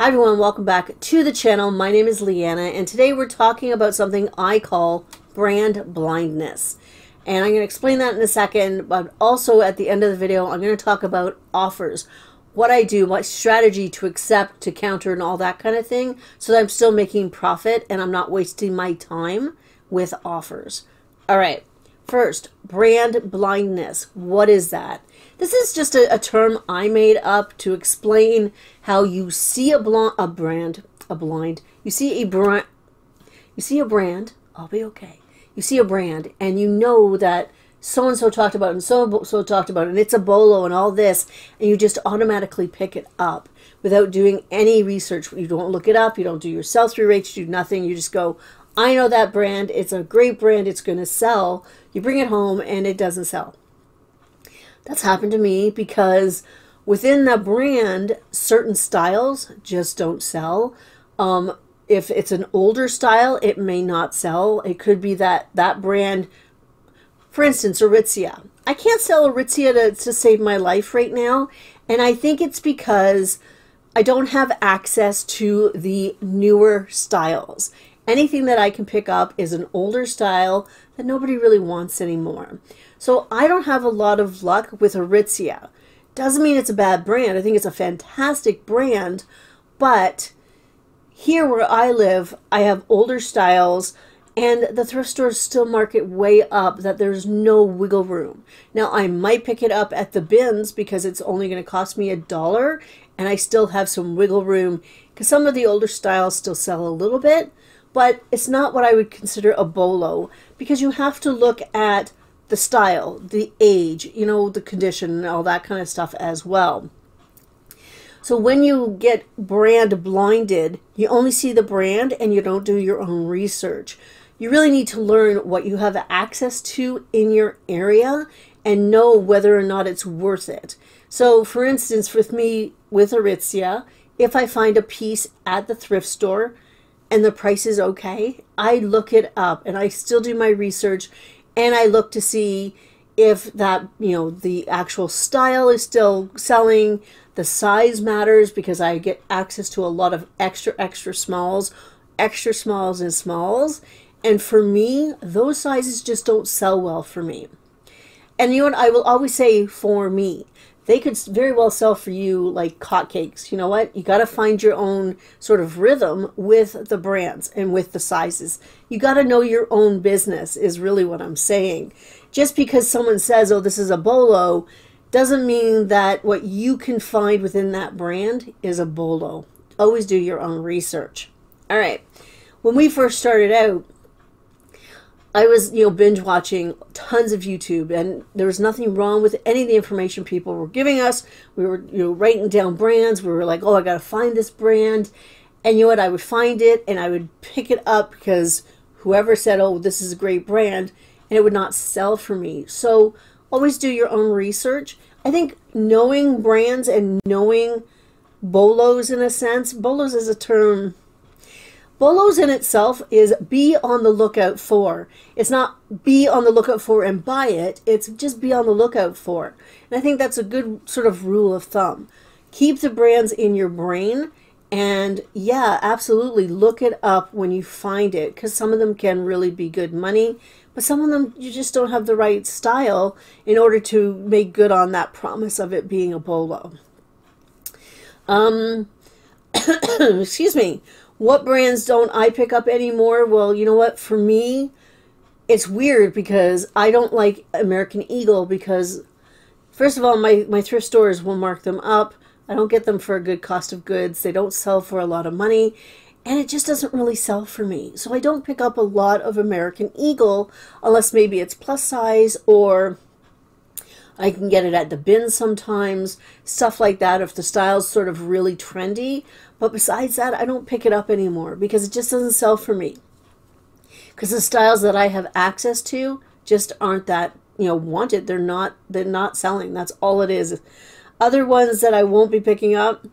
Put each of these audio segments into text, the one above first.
Hi everyone, welcome back to the channel. My name is Leanna and today we're talking about something I call brand blindness. And I'm going to explain that in a second, but also at the end of the video I'm going to talk about offers. What I do, my strategy to accept, to counter and all that kind of thing so that I'm still making profit and I'm not wasting my time with offers. Alright, first, brand blindness. What is that? This is just a term I made up to explain how you see a brand, and you know that so-and-so talked about it and so-and-so talked about it, and it's a bolo and all this, and you just automatically pick it up without doing any research. You don't look it up, you don't do your sell-through rates, you do nothing, you just go, I know that brand, it's a great brand, it's going to sell. You bring it home and it doesn't sell. That's happened to me because within the brand, certain styles just don't sell. If it's an older style, it may not sell. It could be that brand, for instance, Aritzia. I can't sell Aritzia to save my life right now. And I think it's because I don't have access to the newer styles. Anything that I can pick up is an older style that nobody really wants anymore. So I don't have a lot of luck with Aritzia. Doesn't mean it's a bad brand. I think it's a fantastic brand, but here where I live, I have older styles and the thrift stores still mark it way up that there's no wiggle room. Now I might pick it up at the bins because it's only going to cost me $1 and I still have some wiggle room because some of the older styles still sell a little bit, but it's not what I would consider a bolo because you have to look at the style, the age, you know, the condition and all that kind of stuff as well. So when you get brand blinded, you only see the brand and you don't do your own research. You really need to learn what you have access to in your area and know whether or not it's worth it. So for instance, with me, with Aritzia, if I find a piece at the thrift store and the price is okay, I look it up and I still do my research. And I look to see if that, you know, the actual style is still selling. The size matters because I get access to a lot of extra smalls and smalls. And for me, those sizes just don't sell well for me. And you know what, I will always say for me, they could very well sell for you like hotcakes. You know what? You got to find your own sort of rhythm with the brands and with the sizes. You got to know your own business is really what I'm saying. Just because someone says, oh, this is a bolo, doesn't mean that what you can find within that brand is a bolo. Always do your own research. All right. When we first started out, I was, you know, binge watching tons of YouTube and there was nothing wrong with any of the information people were giving us. We were, you know, writing down brands. We were like, oh, I got to find this brand. And you know what? I would find it and I would pick it up because whoever said, oh, this is a great brand, and it would not sell for me. So always do your own research. I think knowing brands and knowing bolos in a sense, bolos is a term. Bolos in itself is be on the lookout for. It's not be on the lookout for and buy it. It's just be on the lookout for. And I think that's a good sort of rule of thumb. Keep the brands in your brain. And yeah, absolutely look it up when you find it because some of them can really be good money. But some of them you just don't have the right style in order to make good on that promise of it being a bolo. Excuse me. What brands don't I pick up anymore? Well, you know what? For me, it's weird because I don't like American Eagle because, first of all, my thrift stores will mark them up. I don't get them for a good cost of goods. They don't sell for a lot of money. And it just doesn't really sell for me. So I don't pick up a lot of American Eagle unless maybe it's plus size or I can get it at the bin sometimes, stuff like that if the style's sort of really trendy. But besides that, I don't pick it up anymore because it just doesn't sell for me. Because the styles that I have access to just aren't that, you know, wanted. They're not selling. That's all it is. Other ones that I won't be picking up,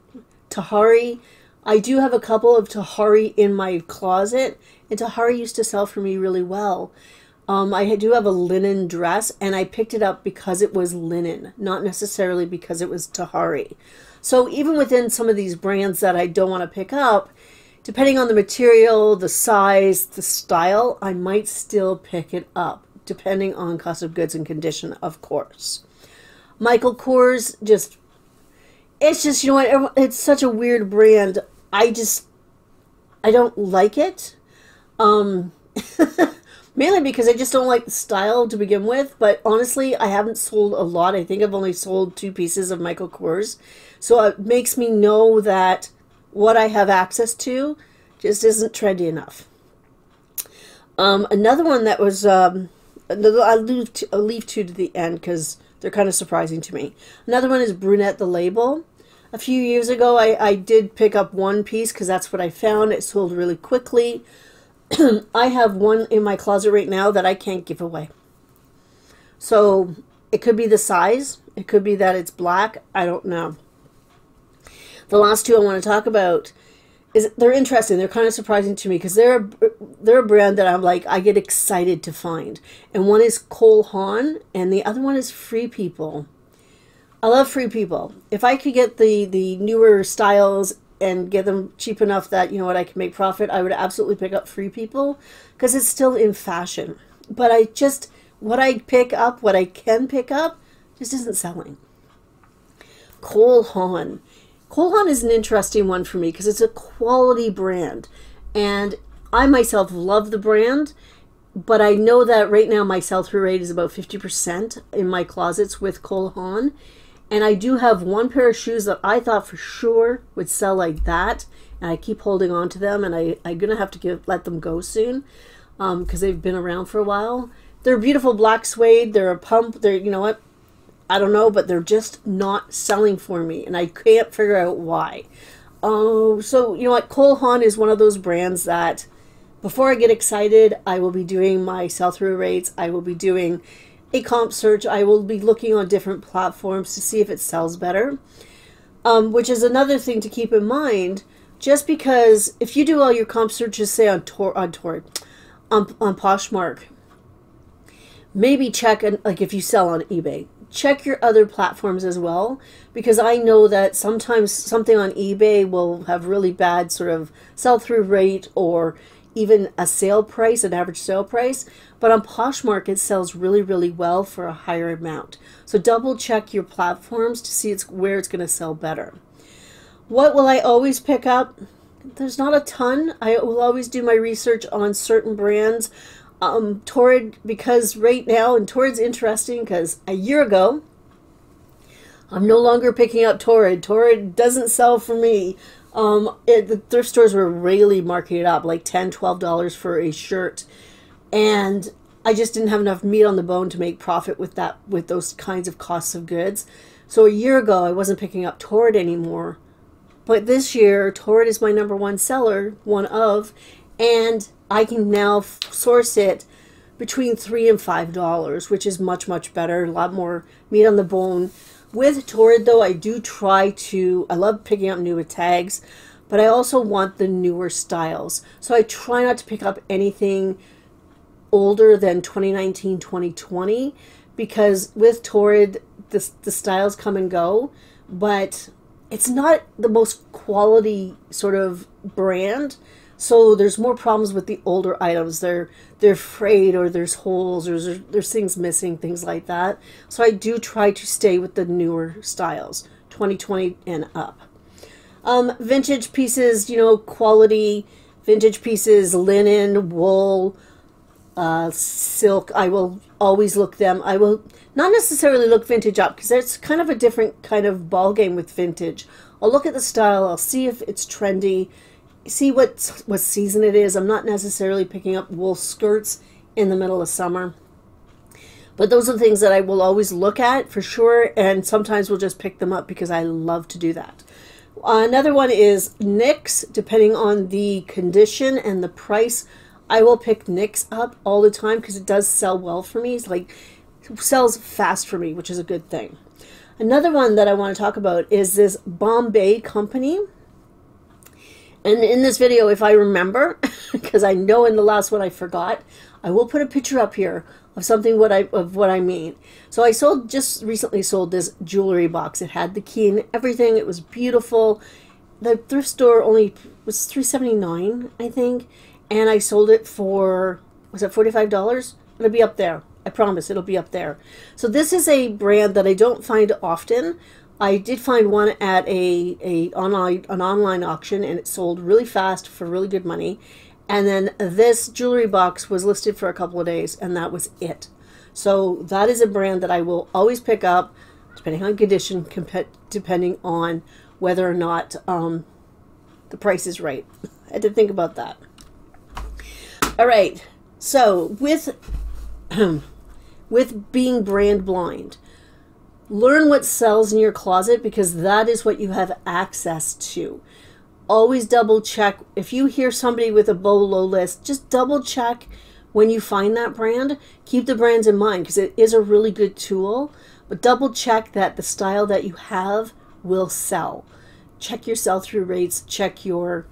Tahari. I do have a couple of Tahari in my closet, and Tahari used to sell for me really well. I do have a linen dress, and I picked it up because it was linen, not necessarily because it was Tahari. So even within some of these brands that I don't want to pick up, depending on the material, the size, the style, I might still pick it up, depending on cost of goods and condition, of course. Michael Kors, just, it's just, you know what, it's such a weird brand. I don't like it. Mainly because I just don't like the style to begin with, but honestly, I haven't sold a lot. I think I've only sold 2 pieces of Michael Kors. So it makes me know that what I have access to just isn't trendy enough. Another one that was, I'll leave 2 to the end because they're kind of surprising to me. Another one is Brunette the Label. A few years ago, I did pick up 1 piece because that's what I found. It sold really quickly. I have 1 in my closet right now that I can't give away. So it could be the size. It could be that it's black. I don't know. The last 2 I want to talk about is they're interesting. They're kind of surprising to me because they're a brand that I'm like, I get excited to find. And one is Cole Haan and the other one is Free People. I love Free People. If I could get the newer styles and get them cheap enough that, you know what, I can make profit, I would absolutely pick up Free People because it's still in fashion. But I just, what I pick up, what I can pick up, just isn't selling. Cole Haan. Cole Haan is an interesting one for me because it's a quality brand. And I myself love the brand, but I know that right now my sell-through rate is about 50% in my closets with Cole Haan. And I do have 1 pair of shoes that I thought for sure would sell like that. And I keep holding on to them. And I'm going to have to let them go soon because they've been around for a while. They're beautiful black suede. They're a pump. They're, you know what? I don't know, but they're just not selling for me. And I can't figure out why. So, you know what? Cole Haan is one of those brands that before I get excited, I will be doing my sell-through rates. I will be doing a comp search. I will be looking on different platforms to see if it sells better, which is another thing to keep in mind. Just because if you do all your comp searches, say on Poshmark, maybe check, like if you sell on eBay, check your other platforms as well, because I know that sometimes something on eBay will have really bad sort of sell-through rate or even a sale price, an average sale price, but on Poshmark it sells really, really well for a higher amount. So double check your platforms to see where it's going to sell better. What will I always pick up? There's not a ton. I will always do my research on certain brands. Torrid, because right now, and Torrid's interesting because a year ago, I'm no longer picking up Torrid. Torrid doesn't sell for me. The thrift stores were really marking it up, like $10, $12 for a shirt. And I just didn't have enough meat on the bone to make profit with that, with those kinds of costs of goods. So a year ago, I wasn't picking up Torrid anymore. But this year, Torrid is my #1 seller, and I can now source it between $3 and $5, which is much, much better, a lot more meat on the bone. With Torrid, though, I do try to, I love picking up newer tags, but I also want the newer styles. So I try not to pick up anything older than 2019, 2020, because with Torrid, the styles come and go, but it's not the most quality sort of brand. So there's more problems with the older items. They're frayed, or there's holes, or there's things missing, things like that. So I do try to stay with the newer styles, 2020 and up. Vintage pieces, you know, quality, vintage pieces, linen, wool, silk. I will always look them. I will not necessarily look vintage up because that's kind of a different kind of ball game with vintage. I'll look at the style. I'll see if it's trendy. See what season it is. I'm not necessarily picking up wool skirts in the middle of summer. But those are the things that I will always look at for sure, and sometimes we'll just pick them up because I love to do that. Another one is NYX. Depending on the condition and the price, I will pick NYX up all the time because it does sell well for me. It's like, it sells fast for me, which is a good thing. Another one that I want to talk about is this Bombay Company. And in this video, if I remember, because I know in the last one I forgot, I will put a picture up here of something of what I mean. So I just recently sold this jewelry box. It had the key and everything. It was beautiful. The thrift store only was $3.79, I think, and I sold it for, was it $45? It'll be up there. I promise it'll be up there. So this is a brand that I don't find often. I did find one at an online auction, and it sold really fast for really good money. And then this jewelry box was listed for a couple of days, and that was it. So that is a brand that I will always pick up, depending on condition, depending on whether or not the price is right. I had to think about that. All right. So with being brand blind, learn what sells in your closet, because that is what you have access to. Always double check. If you hear somebody with a BOLO list, just double check when you find that brand. Keep the brands in mind because it is a really good tool, but double check that the style that you have will sell. Check your sell-through rates, check your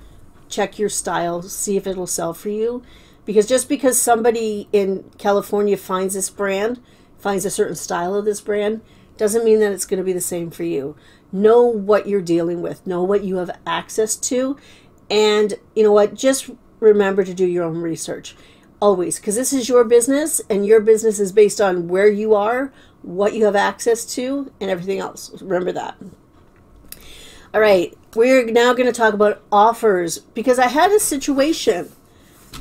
style, see if it'll sell for you. Because just because somebody in California finds this brand, finds a certain style of this brand, doesn't mean that it's going to be the same for you. Know what you're dealing with. Know what you have access to. And you know what? Just remember to do your own research. Always. Because this is your business, and your business is based on where you are, what you have access to, and everything else. Remember that. All right. We're now going to talk about offers. Because I had a situation.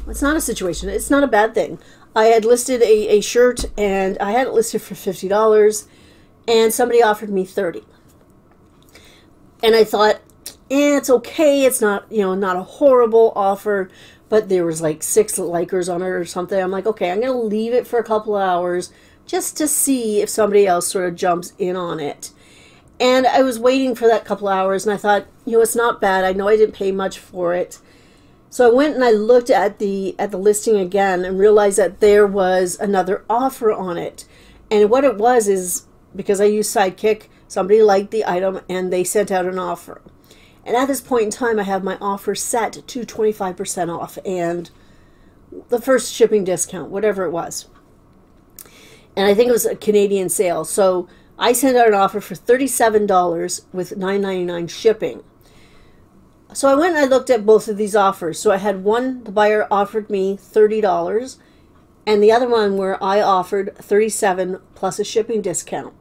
It's not a situation. It's not a bad thing. I had listed a shirt, and I had it listed for $50. And somebody offered me $30. And I thought, it's okay. It's not, you know, not a horrible offer, but there was like 6 likers on it or something. I'm like, okay, I'm going to leave it for a couple of hours just to see if somebody else sort of jumps in on it. And I was waiting for that couple of hours, and I thought, you know, it's not bad. I know I didn't pay much for it. So I went and I looked at the listing again and realized that there was another offer on it. And what it was is, because I use Sidekick, somebody liked the item and they sent out an offer. And at this point in time, I have my offer set to 25% off and the first shipping discount, whatever it was. And I think it was a Canadian sale. So I sent out an offer for $37 with $9.99 shipping. So I went and I looked at both of these offers. So I had one, the buyer offered me $30, and the other one where I offered $37 plus a shipping discount.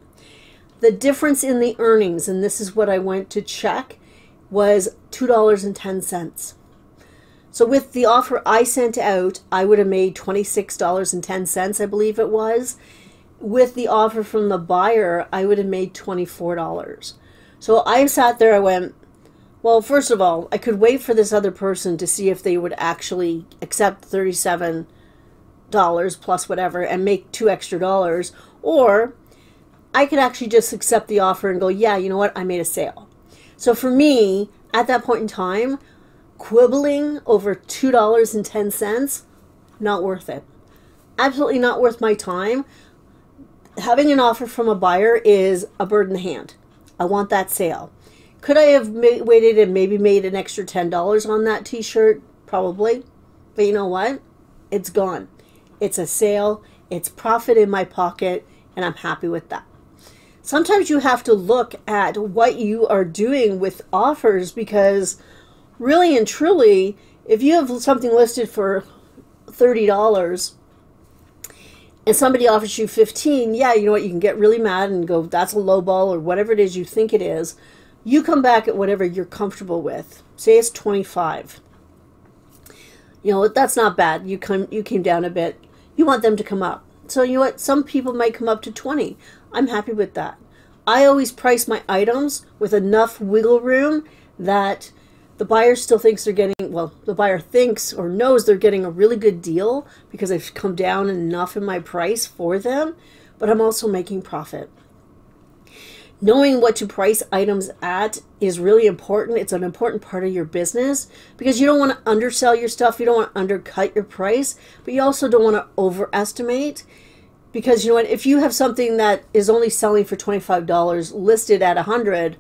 The difference in the earnings, and this is what I went to check, was $2.10. So with the offer I sent out, I would have made $26.10, I believe it was. With the offer from the buyer, I would have made $24. So I sat there, I went, well, first of all, I could wait for this other person to see if they would actually accept $37 plus whatever and make $2 extra, or I could actually just accept the offer and go, yeah, you know what, I made a sale. So for me, at that point in time, quibbling over $2.10, not worth it. Absolutely not worth my time. Having an offer from a buyer is a bird in the hand. I want that sale. Could I have waited and maybe made an extra $10 on that t-shirt? Probably. But you know what? It's gone. It's a sale. It's profit in my pocket. And I'm happy with that. Sometimes you have to look at what you are doing with offers, because really and truly, if you have something listed for $30 and somebody offers you $15, yeah, you know what, you can get really mad and go, that's a low ball or whatever it is you think it is. You come back at whatever you're comfortable with. Say it's $25. You know, that's not bad. You came down a bit. You want them to come up. So you know what? Some people might come up to $20. I'm happy with that. I always price my items with enough wiggle room that the buyer still thinks they're getting, well, the buyer thinks or knows they're getting a really good deal because I've come down enough in my price for them, but I'm also making profit. Knowing what to price items at is really important. It's an important part of your business because you don't want to undersell your stuff. You don't want to undercut your price, but you also don't want to overestimate, because you know what? If you have something that is only selling for $25 listed at $100,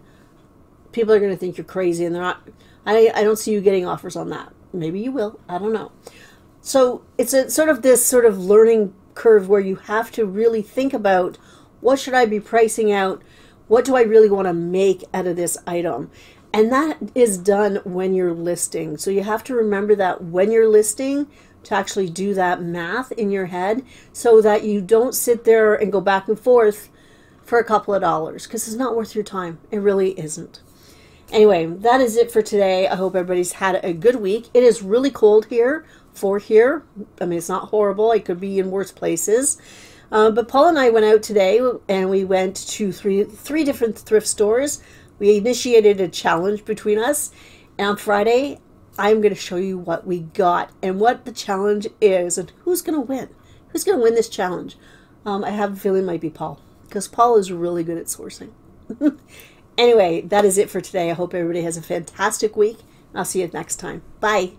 people are going to think you're crazy, and they're not. I don't see you getting offers on that. Maybe you will. I don't know. So it's a sort of this learning curve where you have to really think about, what should I be pricing out? What do I really want to make out of this item? And that is done when you're listing. So you have to remember that when you're listing, to actually do that math in your head so that you don't sit there and go back and forth for a couple of dollars, because it's not worth your time. It really isn't. Anyway, that is it for today. I hope everybody's had a good week. It is really cold here for here. I mean, it's not horrible. It could be in worse places. But Paul and I went out today and we went to three different thrift stores. We initiated a challenge between us, and on Friday, I'm going to show you what we got and what the challenge is and who's going to win. Who's going to win this challenge? I have a feeling it might be Paul, because Paul is really good at sourcing. Anyway, that is it for today. I hope everybody has a fantastic week, and I'll see you next time. Bye.